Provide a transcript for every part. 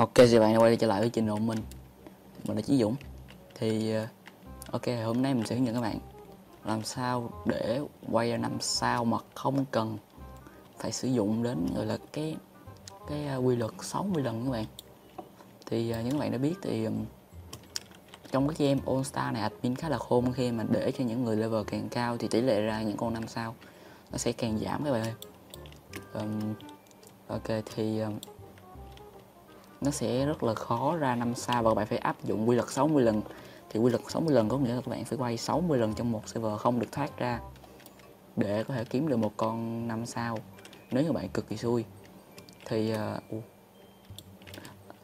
Ok thì bạn đã quay trở lại với channel của mình là Chí Dũng. Thì ok, hôm nay mình sẽ hướng dẫn các bạn làm sao để quay ra 5 sao mà không cần phải sử dụng đến gọi là cái quy luật 60 lần các bạn. Thì những bạn đã biết thì trong cái game All Star này admin khá là khôn, khi mà để cho những người level càng cao thì tỷ lệ ra những con 5 sao nó sẽ càng giảm các bạn ơi. Ok thì nó sẽ rất là khó ra 5 sao và các bạn phải áp dụng quy luật 60 lần. Thì quy luật 60 lần có nghĩa là các bạn phải quay 60 lần trong một server, không được thoát ra để có thể kiếm được một con 5 sao nếu các bạn cực kỳ xui. Thì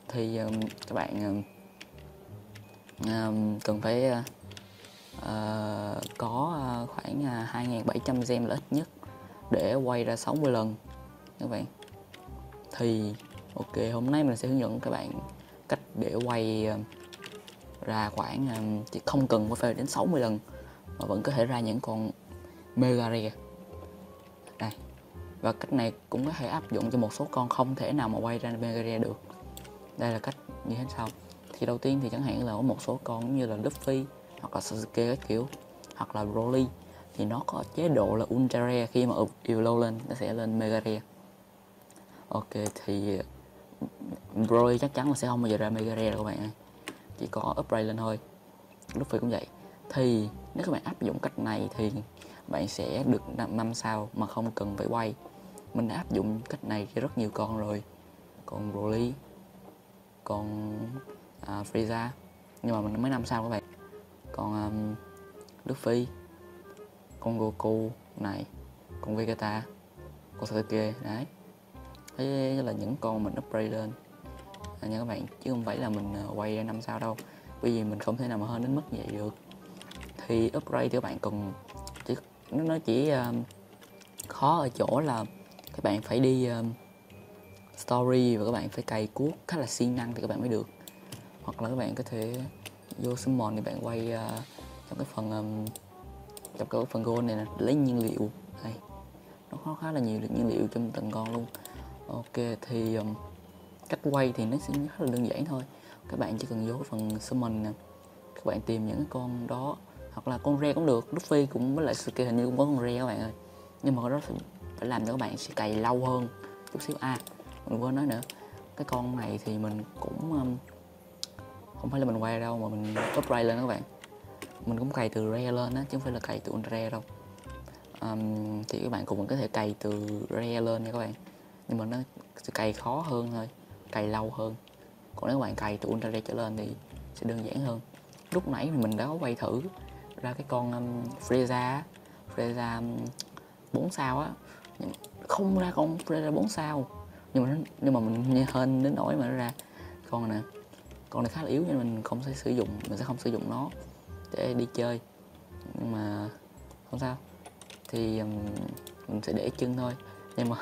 các bạn cần phải có khoảng 2700 gem là ít nhất để quay ra 60 lần các bạn. Thì ok, hôm nay mình sẽ hướng dẫn các bạn cách để quay ra khoảng chỉ không cần phải đến 60 lần mà vẫn có thể ra những con Megarare này. Và cách này cũng có thể áp dụng cho một số con không thể nào mà quay ra Megarare được. Đây là cách như thế sau. Thì đầu tiên thì chẳng hạn là có một số con như là Luffy hoặc là Suzuki các kiểu, hoặc là Broly thì nó có chế độ là Ultra Rare, khi mà yêu lâu lên nó sẽ lên Megarare. Ok thì Broly chắc chắn là sẽ không bao giờ ra Megarare đâu các bạn ơi, chỉ có upgrade lên thôi. Luffy cũng vậy. Thì nếu các bạn áp dụng cách này thì bạn sẽ được 5 sao mà không cần phải quay. Mình đã áp dụng cách này cho rất nhiều con rồi, còn Broly, còn Frieza, nhưng mà mình mới 5 sao các bạn. Còn Luffy, con Goku này, con Vegeta, con Suzuki đấy. Thế là những con mình upgrade lên nha các bạn, chứ không phải là mình quay ra 5 sao đâu, bởi vì mình không thể nào mà hơn đến mức vậy được. Thì upgrade thì các bạn cần nó chỉ khó ở chỗ là các bạn phải đi story và các bạn phải cày cuốc khá là siêng năng thì các bạn mới được. Hoặc là các bạn có thể vô summon thì bạn quay trong cái phần gold này nè, lấy nhiên liệu này, nó có khá là nhiều được nhiên liệu trong từng con luôn. Ok thì cách quay thì nó sẽ rất là đơn giản thôi, các bạn chỉ cần vô phần summon nè, các bạn tìm những con đó hoặc là con rare cũng được. Luffy cũng với lại Suzuki hình như cũng có con rare các bạn ơi, nhưng mà con đó phải làm cho các bạn sẽ cày lâu hơn chút xíu. Mình quên nói nữa, cái con này thì mình cũng không phải là mình quay đâu mà mình upgrade lên các bạn, mình cũng cày từ rare lên á chứ không phải là cày từ ultra rare đâu. Thì các bạn cũng có thể cày từ rare lên nha các bạn, nhưng mà nó sẽ cày khó hơn thôi, cày lâu hơn. Còn nếu các bạn cày từ ultra rare trở lên thì sẽ đơn giản hơn. Lúc nãy thì mình đã quay thử ra cái con Frieza 4 sao á, nhưng không ra con Frieza 4 sao, nhưng mà mình hên đến nỗi mà nó ra con này. Con này khá là yếu nên mình sẽ không sử dụng nó để đi chơi, nhưng mà không sao, thì mình sẽ để chân thôi. Nhưng mà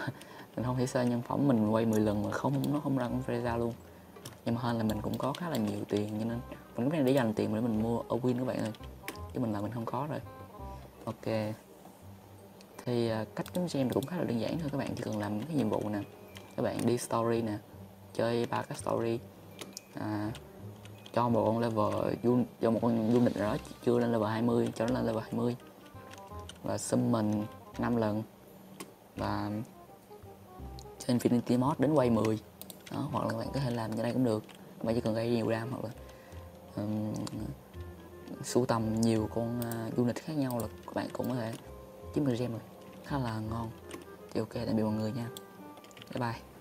mình không thể sơ nhân phẩm, mình quay 10 lần mà nó không ra con Frieza luôn. Nhưng mà hơn là mình cũng có khá là nhiều tiền cho nên mình cũng để dành tiền để mình mua ở win các bạn ơi, chứ mình là mình không có rồi. Ok thì cách kiếm gem cũng khá là đơn giản thôi, các bạn chỉ cần làm cái nhiệm vụ nè, các bạn đi story nè, chơi 3 cái story, cho một con level, cho một con unit đó chưa lên level 20 cho nó lên level 20 và summon 5 lần và chơi Infinity Mod đến quay 10 đó. Hoặc là các bạn có thể làm cho đây cũng được, các bạn chỉ cần gây nhiều đam hoặc là sưu tầm nhiều con unit khác nhau là các bạn cũng có thể kiếm được gem rồi, khá là ngon. Thì ok, tạm biệt mọi người nha, bye bye.